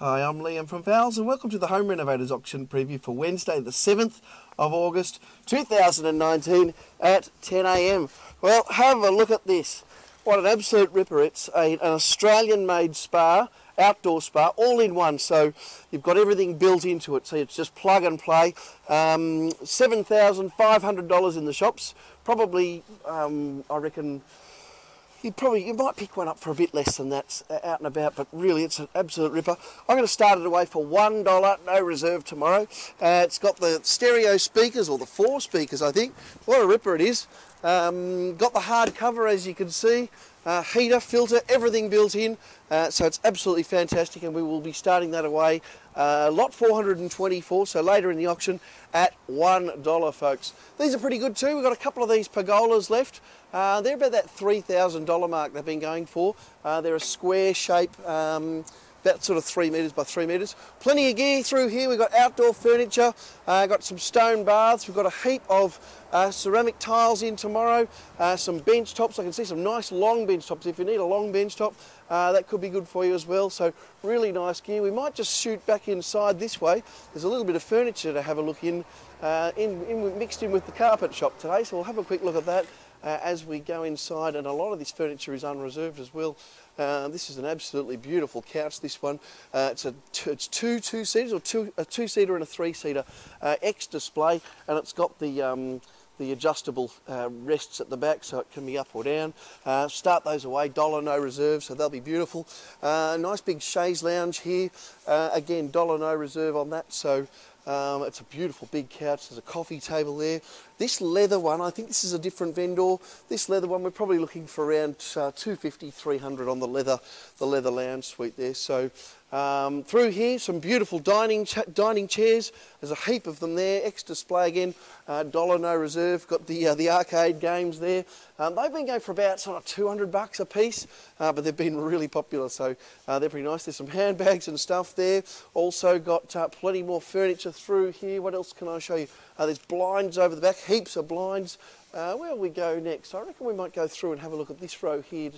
Hi, I'm Liam from Fowles and welcome to the Home Renovators Auction Preview for Wednesday the 7th of August 2019 at 10 a.m. Well, have a look at this. What an absolute ripper. It's an Australian-made spa, outdoor spa, all in one, so you've got everything built into it, so it's just plug and play. $7,500 in the shops, probably, I reckon, you might pick one up for a bit less than that out and about, but really it's an absolute ripper. I'm going to start it away for $1, no reserve tomorrow. It's got the stereo speakers, or the four speakers I think. What a ripper it is. Got the hard cover as you can see, heater, filter, everything built in, so it's absolutely fantastic, and we will be starting that away, lot 424, so later in the auction at $1, folks. These are pretty good too. We've got a couple of these pergolas left. They're about that $3,000 mark they've been going for. They're a square shape, about sort of 3 metres by 3 metres. Plenty of gear through here. We've got outdoor furniture, got some stone baths, we've got a heap of ceramic tiles in tomorrow, some bench tops. I can see some nice long bench tops. If you need a long bench top, that could be good for you as well. So really nice gear. We might just shoot back inside this way. There's a little bit of furniture to have a look mixed in with the carpet shop today, so we'll have a quick look at that as we go inside, and a lot of this furniture is unreserved as well. This is an absolutely beautiful couch, this one. It's a two-seater and a three-seater, X-display, and it's got the adjustable rests at the back, so it can be up or down. Start those away, $1, no reserve, so they'll be beautiful. Nice big chaise lounge here, again, $1, no reserve on that, so it's a beautiful big couch. There's a coffee table there. This leather one, I think this is a different vendor. This leather one, we're probably looking for around $250, $300 on the leather lounge suite there. So through here, some beautiful dining chairs. There's a heap of them there. Ex-display again, $1, no reserve. Got the arcade games there. They've been going for about sort of $200 a piece, but they've been really popular, so they're pretty nice. There's some handbags and stuff there. Also got plenty more furniture through here. What else can I show you? There's blinds over the back, heaps of blinds. Where will we go next? I reckon we might go through and have a look at this row here.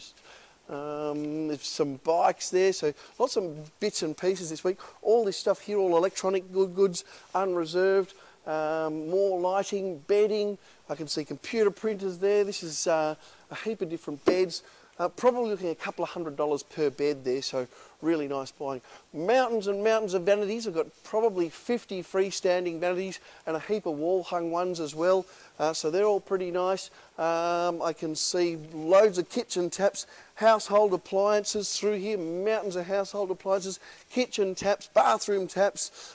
There's some bikes there, so lots of bits and pieces this week. All this stuff here, all electronic goods, unreserved. More lighting, bedding. I can see computer printers there. This is a heap of different beds. Probably looking at a couple of $100 per bed there, so really nice buying. Mountains and mountains of vanities. I've got probably 50 freestanding vanities and a heap of wall-hung ones as well, so they're all pretty nice. I can see loads of kitchen taps, household appliances through here, mountains of household appliances, kitchen taps, bathroom taps,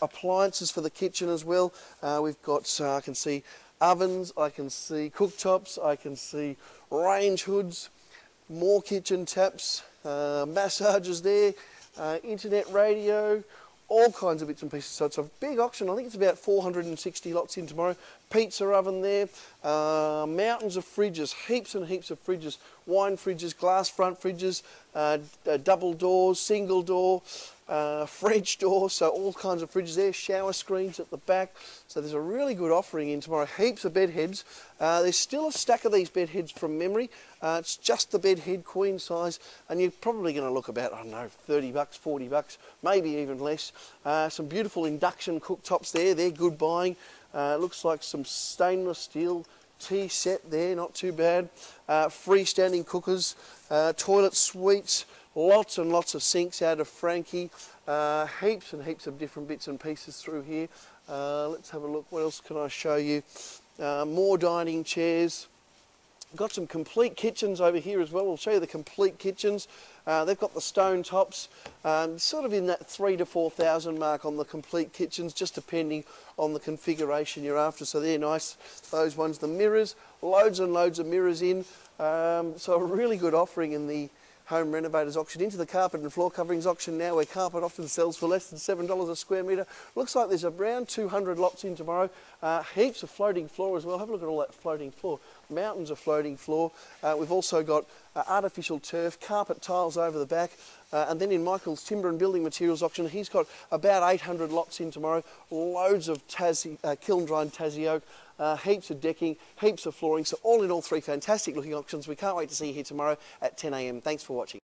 appliances for the kitchen as well. We've got, I can see ovens, I can see cooktops, I can see range hoods, more kitchen taps, massagers there, internet radio, all kinds of bits and pieces. So it's a big auction. I think it's about 460 lots in tomorrow. Pizza oven there, mountains of fridges, heaps and heaps of fridges, wine fridges, glass front fridges, double doors, single door, French door, so all kinds of fridges there, shower screens at the back. So there's a really good offering in tomorrow. Heaps of bed heads. There's still a stack of these bed heads from memory. It's just the bed head queen size, and you're probably going to look about, I don't know, $30, $40, maybe even less. Some beautiful induction cooktops there. They're good buying. Looks like some stainless steel tea set there, not too bad. Freestanding cookers, toilet suites. Lots and lots of sinks out of Frankie, heaps and heaps of different bits and pieces through here. Let's have a look, what else can I show you? More dining chairs. Got some complete kitchens over here as well. We'll show you the complete kitchens. They've got the stone tops, sort of in that 3,000 to 4,000 mark on the complete kitchens, just depending on the configuration you're after. So they're nice, those ones. The mirrors, loads and loads of mirrors in. So a really good offering in the Home Renovators Auction. Into the carpet and floor coverings auction now, where carpet often sells for less than $7 a square metre. Looks like there's around 200 lots in tomorrow. Heaps of floating floor as well. Have a look at all that floating floor. Mountains of floating floor. We've also got artificial turf, carpet tiles over the back, and then in Michael's Timber and Building Materials Auction, he's got about 800 lots in tomorrow. Loads of kiln-dried Tassie oak, heaps of decking, heaps of flooring. So all in all, three fantastic looking auctions. We can't wait to see you here tomorrow at 10 a.m. Thanks for watching.